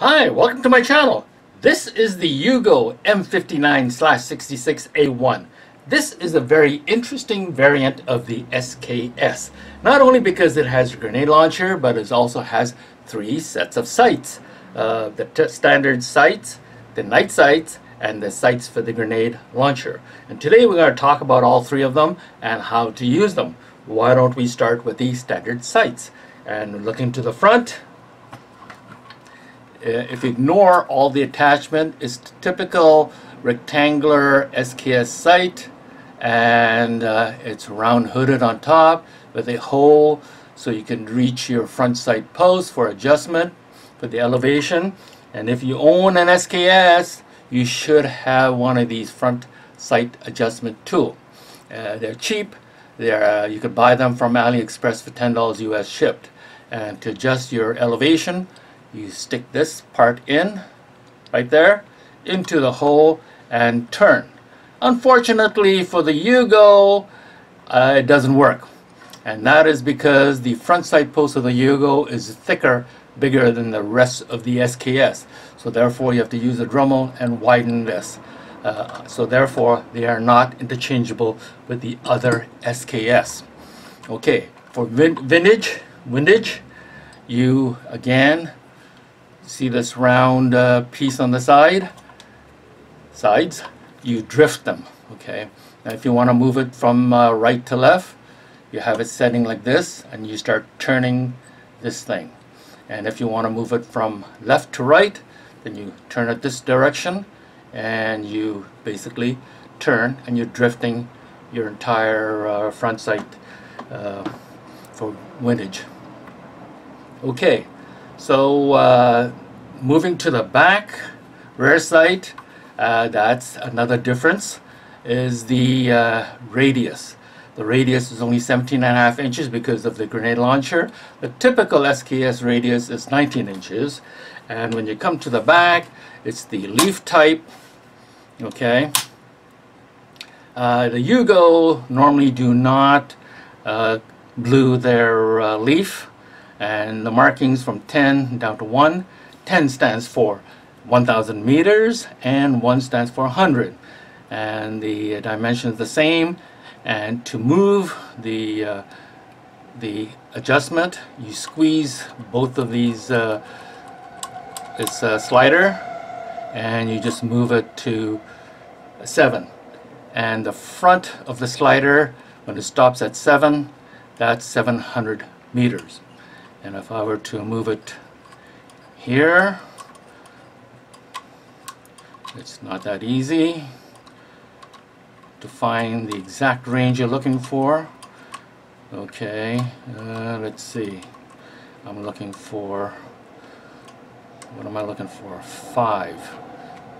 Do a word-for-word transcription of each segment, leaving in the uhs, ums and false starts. Hi, welcome to my channel. This is the Yugo M fifty-nine sixty-six A one. This is a very interesting variant of the S K S, not only because it has a grenade launcher, but it also has three sets of sights. Uh, the standard sights, the night sights, and the sights for the grenade launcher. And today we're going to talk about all three of them and how to use them. Why don't we start with the standard sights? And looking to the front, if you ignore all the attachment, it's typical rectangular S K S sight, and uh, it's round hooded on top with a hole so you can reach your front sight post for adjustment for the elevation. And if you own an S K S, you should have one of these front sight adjustment tool. Uh, they're cheap. They're, uh, you could buy them from AliExpress for ten dollars U S shipped. And to adjust your elevation, you stick this part in right there into the hole and turn. Unfortunately for the Yugo, uh, it doesn't work, and that is because the front sight post of the Yugo is thicker, bigger than the rest of the S K S, so therefore you have to use a Dremel and widen this, uh, so therefore they are not interchangeable with the other S K S. Okay, for vin vintage windage, you again see this round uh, piece on the side, sides, you drift them, okay? Now if you want to move it from uh, right to left, you have it setting like this and you start turning this thing. And if you want to move it from left to right, then you turn it this direction and you basically turn, and you're drifting your entire uh, front sight uh, for windage. Okay. So uh, moving to the back, rear sight, uh, that's another difference, is the uh, radius. The radius is only seventeen and a half inches because of the grenade launcher. The typical S K S radius is nineteen inches. And when you come to the back, it's the leaf type, okay? Uh, the Yugo normally do not uh, blue their uh, leaf. And the markings from ten down to one. ten stands for one thousand meters and one stands for one hundred. And the dimension is the same. And to move the, uh, the adjustment, you squeeze both of these, uh, this uh, slider, and you just move it to seven. And the front of the slider, when it stops at seven, that's seven hundred meters. And if I were to move it here, it's not that easy to find the exact range you're looking for. Okay, uh, let's see. I'm looking for, what am I looking for? Five.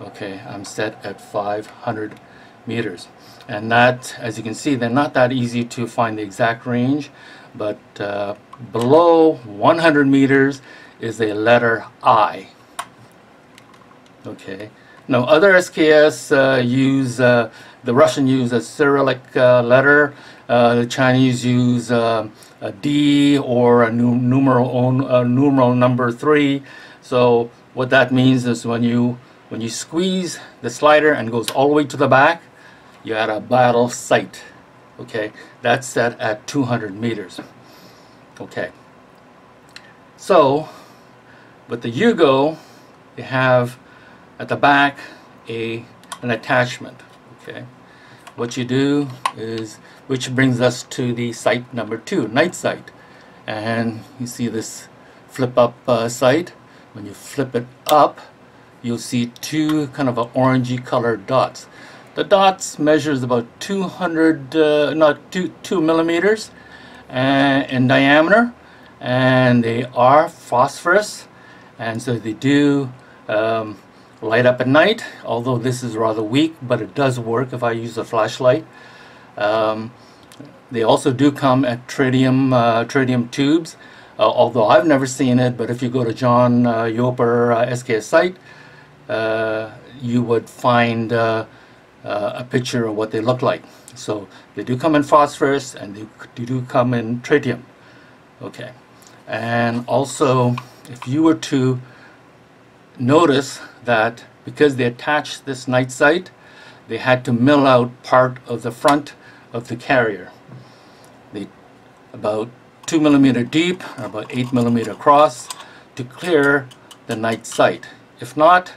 Okay, I'm set at five hundred meters. And that, as you can see, they're not that easy to find the exact range, but uh, below one hundred meters is a letter I. Okay. Now other S K S uh, use, uh, the Russian use a Cyrillic uh, letter, uh, the Chinese use uh, a D or a numeral, uh, numeral number three. So what that means is when you, when you squeeze the slider and it goes all the way to the back, you had a battle sight. Okay, that's set at two hundred meters. Okay, so with the Yugo, you have at the back a an attachment. Okay, what you do is, which brings us to the sight number two, night sight, and you see this flip up uh, sight. When you flip it up, you'll see two kind of an orangey colored dots. The dots measures about two hundred, uh, not two, two millimeters uh, in diameter, and they are phosphorus, and so they do um, light up at night, although this is rather weak, but it does work if I use a flashlight. Um, they also do come at tritium, uh, tritium tubes, uh, although I've never seen it, but if you go to John uh, Yoper uh, S K S site, uh, you would find uh, Uh, a picture of what they look like. So they do come in phosphorus and they, they do come in tritium. Okay, and also if you were to notice that because they attached this night sight, they had to mill out part of the front of the carrier. They about two millimeter deep, about eight millimeter across, to clear the night sight. If not,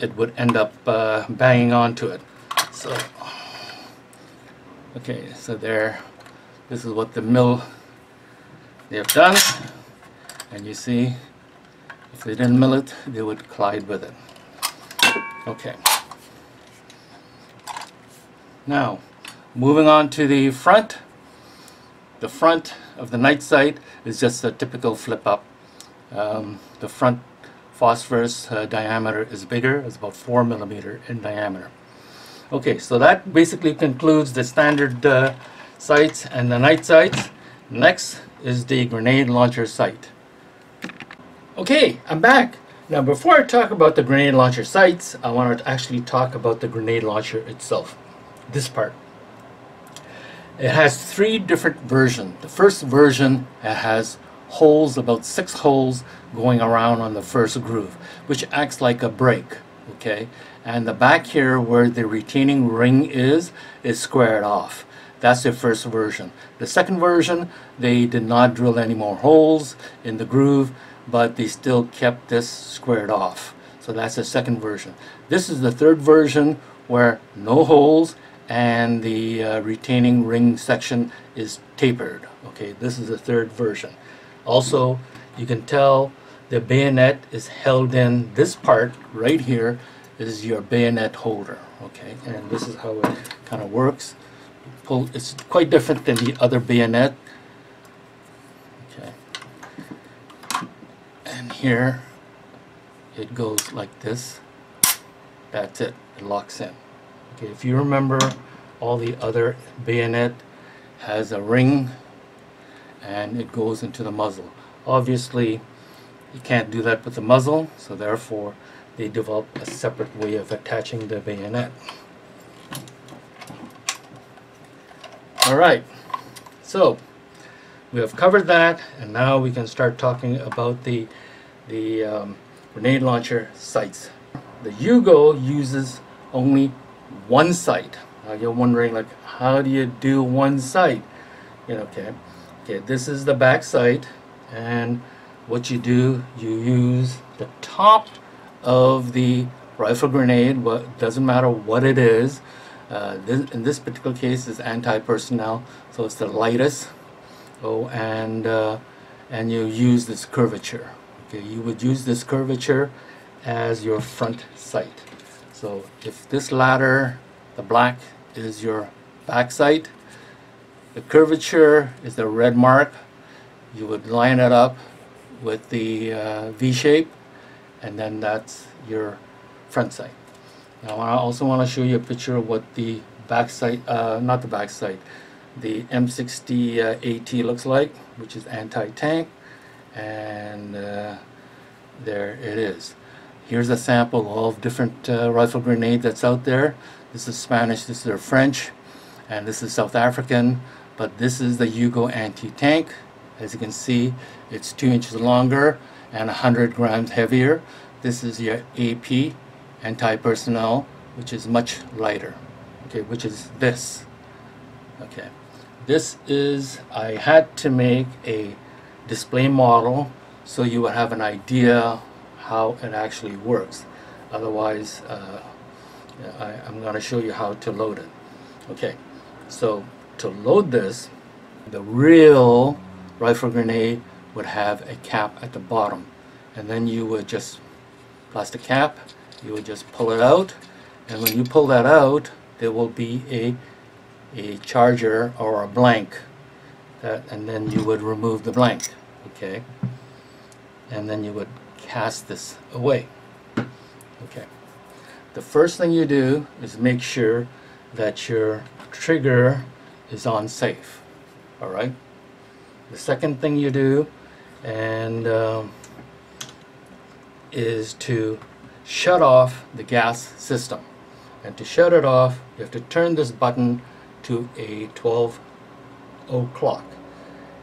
it would end up uh, banging onto it. So, okay, so there. This is what the mill they have done, and you see, if they didn't mill it, they would collide with it. Okay. Now, moving on to the front. The front of the night sight is just a typical flip-up. Um, the front phosphorus uh, diameter is bigger. It's about four millimeter in diameter. Okay, so that basically concludes the standard uh, sights and the night sights. Next is the grenade launcher sight. Okay, I'm back. Now, before I talk about the grenade launcher sights, I want to actually talk about the grenade launcher itself. This part. It has three different versions. The first version has holes, about six holes going around on the first groove, which acts like a brake. Okay, and the back here where the retaining ring is is squared off. That's the first version. The second version, they did not drill any more holes in the groove, but they still kept this squared off. So that's the second version. This is the third version where no holes and the uh, retaining ring section is tapered. Okay, this is the third version. Also, you can tell the bayonet is held in. This part right here is your bayonet holder. Okay, and this is how it kind of works. Pull, it's quite different than the other bayonet. Okay, and here it goes like this. That's it. It locks in. Okay, if you remember, all the other bayonet has a ring and it goes into the muzzle. Obviously, you can't do that with the muzzle, so therefore they develop a separate way of attaching the bayonet. Alright, so we have covered that, and now we can start talking about the, the um, grenade launcher sights. The Yugo uses only one sight. Now you're wondering, like, how do you do one sight? You know, okay, okay. This is the back sight, and what you do, you use the top of the rifle grenade. What doesn't matter what it is. Uh, this, in this particular case, is anti-personnel, so it's the lightest. Oh, and uh, and you use this curvature. Okay, you would use this curvature as your front sight. So if this ladder, the black, is your back sight, the curvature is the red mark. You would line it up with the uh, V shape, and then that's your front sight. Now I also want to show you a picture of what the back sight, uh, not the back sight, the M sixty A T looks like, which is anti-tank, and uh, there it is. Here's a sample of different uh, rifle grenade that's out there. This is Spanish, this is French, and this is South African, but this is the Yugo anti-tank. As you can see, it's two inches longer and one hundred grams heavier. This is your A P, anti-personnel, which is much lighter, okay, which is this. Okay, this is, I had to make a display model so you would have an idea how it actually works. Otherwise, uh, I, I'm going to show you how to load it. Okay, so to load this, the real rifle grenade would have a cap at the bottom, and then you would just plastic cap. You would just pull it out, and when you pull that out, there will be a a charger or a blank, that, and then you would remove the blank. Okay, and then you would cast this away. Okay, the first thing you do is make sure that your trigger is on safe. All right, the second thing you do and um, is to shut off the gas system, and to shut it off you have to turn this button to a twelve o'clock,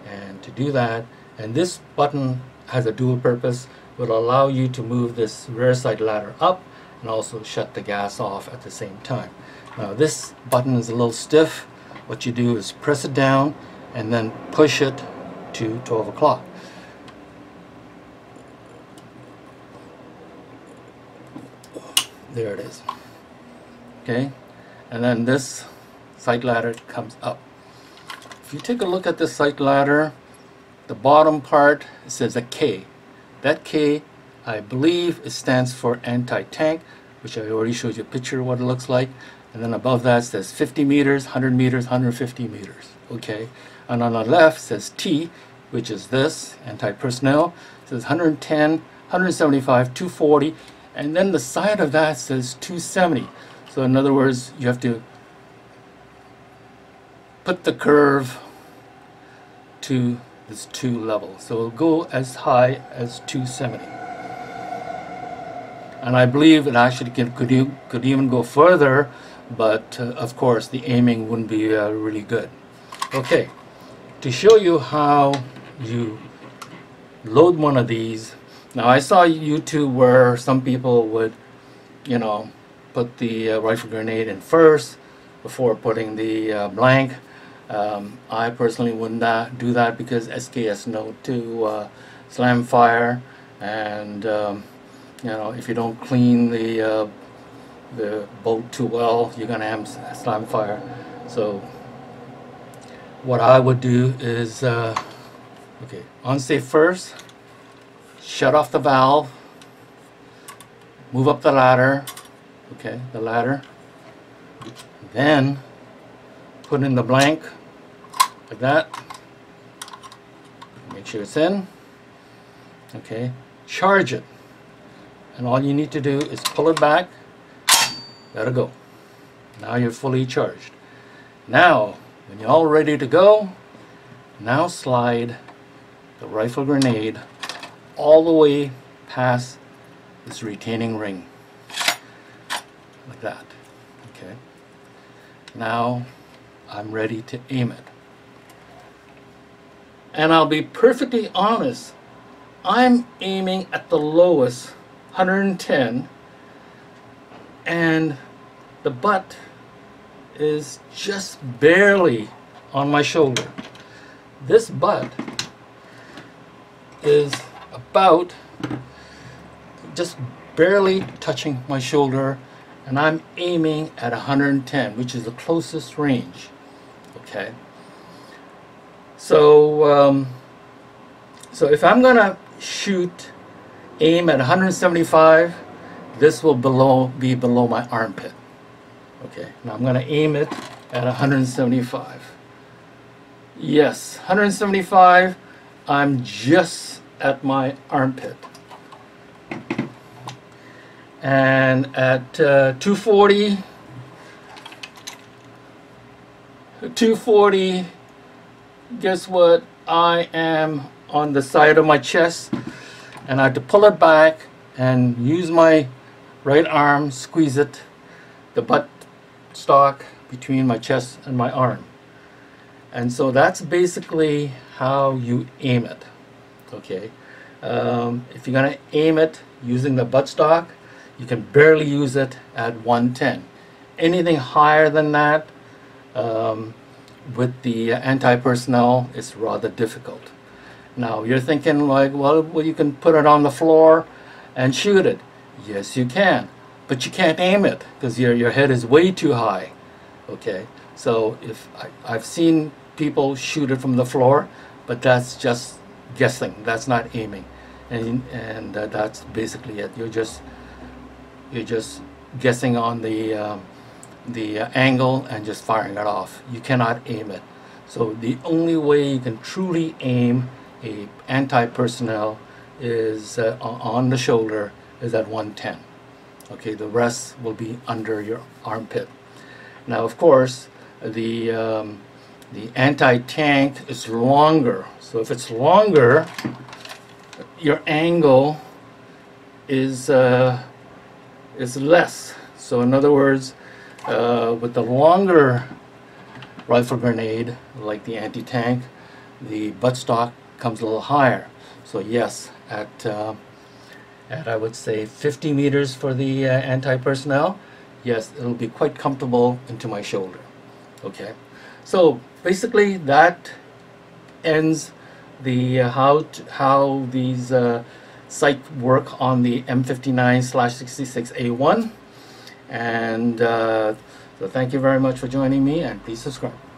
and to do that, and this button has a dual purpose. will allow you to move this rear side ladder up and also shut the gas off at the same time. Now this button is a little stiff. What you do is press it down and then push it to twelve o'clock. There it is. Okay, and then this side ladder comes up. If you take a look at this side ladder, the bottom part says a K. That K, I believe it stands for anti-tank, which I already showed you a picture of what it looks like. And then above that says fifty meters, one hundred meters, one hundred fifty meters. Okay, and on the left says T, which is this anti-personnel. It says one hundred ten, one hundred seventy-five, two forty, and then the side of that says two seventy. So in other words, you have to put the curve to this two level. So it'll go as high as two seventy. And I believe it actually can, could, you, could even go further, but uh, of course the aiming wouldn't be uh, really good. Okay, to show you how you load one of these. Now I saw YouTube where some people would, you know, put the uh, rifle grenade in first before putting the uh, blank. Um, I personally would not do that because S K S know to uh, slam fire, and um, you know, if you don't clean the uh, the bolt too well, you're gonna have slam fire. So what I would do is uh, okay, unsafe first, shut off the valve, move up the ladder. Okay, the ladder, then put in the blank like that, make sure it's in. Okay, charge it, and all you need to do is pull it back, let it go. Now you're fully charged. Now when you're all ready to go, now slide the rifle grenade all the way past this retaining ring. Like that. Okay. Now I'm ready to aim it. And I'll be perfectly honest, I'm aiming at the lowest, one hundred ten, and the butt is just barely on my shoulder. This butt is about just barely touching my shoulder, and I'm aiming at one hundred ten, which is the closest range. Okay, so um, so if I'm gonna shoot aim at one hundred seventy-five, this will below be below my armpit. Okay, now I'm gonna aim it at one hundred seventy-five. Yes, one hundred seventy-five, I'm just at my armpit. And at uh, two forty, guess what, I am on the side of my chest, and I have to pull it back and use my right arm, squeeze it, the butt stock between my chest and my arm. And so that's basically how you aim it. Okay, um, if you're gonna aim it using the butt stock, you can barely use it at one ten. Anything higher than that, um, with the anti-personnel, it's rather difficult. Now you're thinking like, well, well, you can put it on the floor and shoot it. Yes, you can, but you can't aim it because your your head is way too high. Okay, so if I, I've seen people shoot it from the floor, but that's just guessing. That's not aiming, and and uh, that's basically it. You're just You're just guessing on the um, the uh, angle and just firing it off. You cannot aim it. So the only way you can truly aim a anti-personnel is uh, on the shoulder is at one ten. Okay, the rest will be under your armpit. Now, of course, the um, the anti-tank is longer. So if it's longer, your angle is. Uh, is less. So in other words, uh, with the longer rifle grenade like the anti-tank, the buttstock comes a little higher. So yes, at uh, at, I would say, fifty meters for the uh, anti-personnel, yes, it'll be quite comfortable into my shoulder. Okay, so basically that ends the uh, how t how these uh, sights work on the M fifty-nine slash sixty-six A one, and uh, so thank you very much for joining me, and please subscribe.